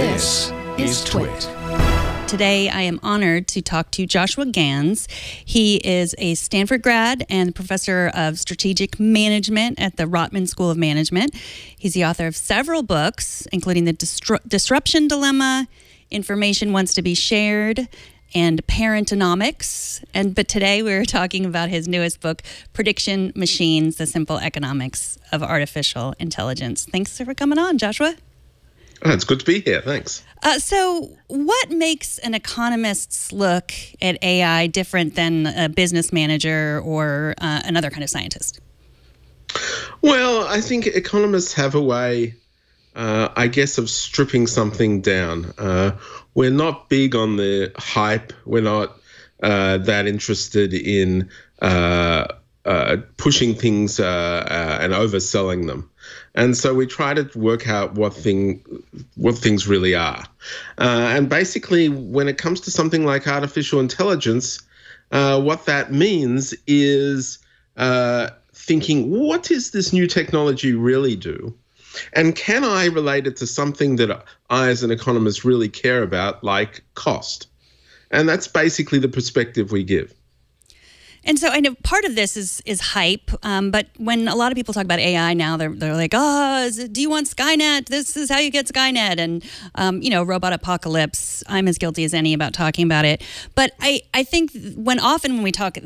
This is TWIT. Today, I am honored to talk to Joshua Gans. He is a Stanford grad and professor of strategic management at the Rotman School of Management. He's the author of several books, including The Disruption Dilemma, Information Wants to be Shared, and Parentonomics. But today we're talking about his newest book, Prediction Machines, The Simple Economics of Artificial Intelligence. Thanks for coming on, Joshua. Oh, it's good to be here. Thanks. So what makes an economist's look at AI different than a business manager or another kind of scientist? Well, I think economists have a way, I guess, of stripping something down. We're not big on the hype. We're not that interested in pushing things and overselling them. And so we try to work out what things really are. And basically, when it comes to something like artificial intelligence, what that means is thinking, what does this new technology really do? And can I relate it to something that I as an economist really care about, like cost? And that's basically the perspective we give. And so I know part of this is hype, but when a lot of people talk about AI now, they're like, do you want Skynet? This is how you get Skynet. And, you know, robot apocalypse, I'm as guilty as any about talking about it. But I think often when we talk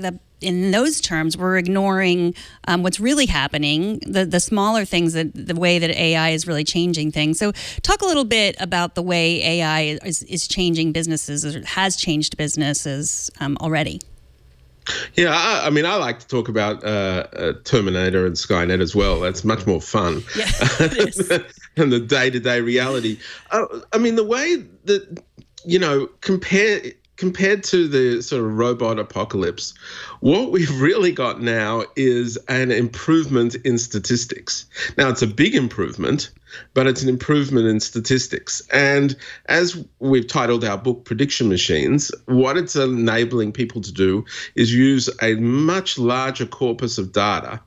in those terms, we're ignoring what's really happening, the smaller things, the way that AI is really changing things. So talk a little bit about the way AI is changing businesses or has changed businesses already. Yeah, I mean, I like to talk about Terminator and Skynet as well. That's much more fun than the day-to-day reality. I mean, the way that, you know, compared to the sort of robot apocalypse, what we've really got now is an improvement in statistics. Now, it's a big improvement, but it's an improvement in statistics. And as we've titled our book, Prediction Machines, what it's enabling people to do is use a much larger corpus of data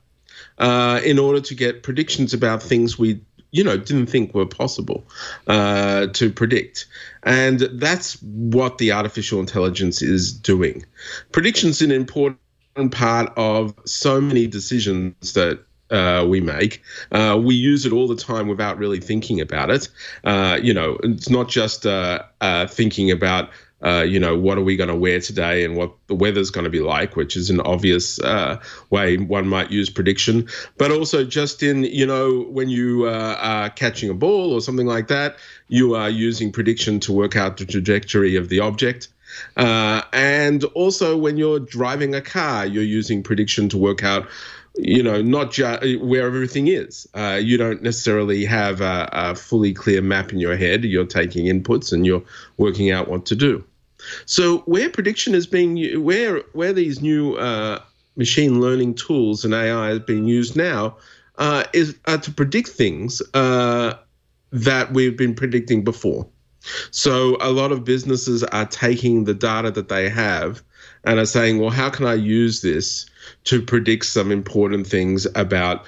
in order to get predictions about things we didn't think were possible to predict. And that's what the artificial intelligence is doing. Prediction's an important part of so many decisions that we make. We use it all the time without really thinking about it. It's not just thinking about, what are we going to wear today and what the weather's going to be like, which is an obvious way one might use prediction. But also just in, when you are catching a ball or something like that, you are using prediction to work out the trajectory of the object. And also when you're driving a car, you're using prediction to work out, not just where everything is. You don't necessarily have a fully clear map in your head. You're taking inputs and you're working out what to do. So where prediction is being, where these new machine learning tools and AI is being used now is to predict things that we've been predicting before. So a lot of businesses are taking the data that they have and are saying, well, how can I use this to predict some important things about,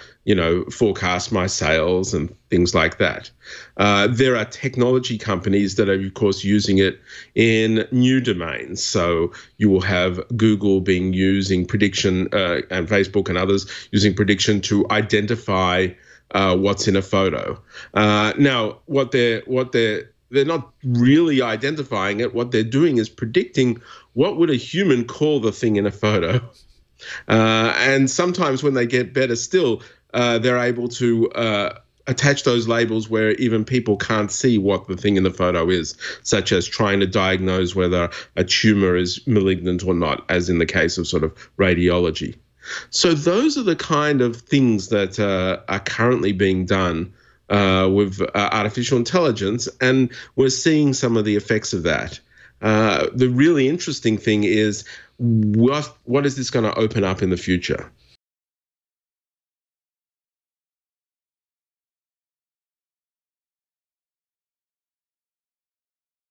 forecast my sales and things like that. There are technology companies that are, of course, using it in new domains. So you will have Google using prediction and Facebook and others using prediction to identify what's in a photo. Now, they're not really identifying it. What they're doing is predicting what would a human call the thing in a photo. And sometimes when they get better still, they're able to attach those labels where even people can't see what the thing in the photo is, such as trying to diagnose whether a tumor is malignant or not, as in the case of sort of radiology. So those are the kind of things that are currently being done with artificial intelligence, and we're seeing some of the effects of that. The really interesting thing is what is this going to open up in the future?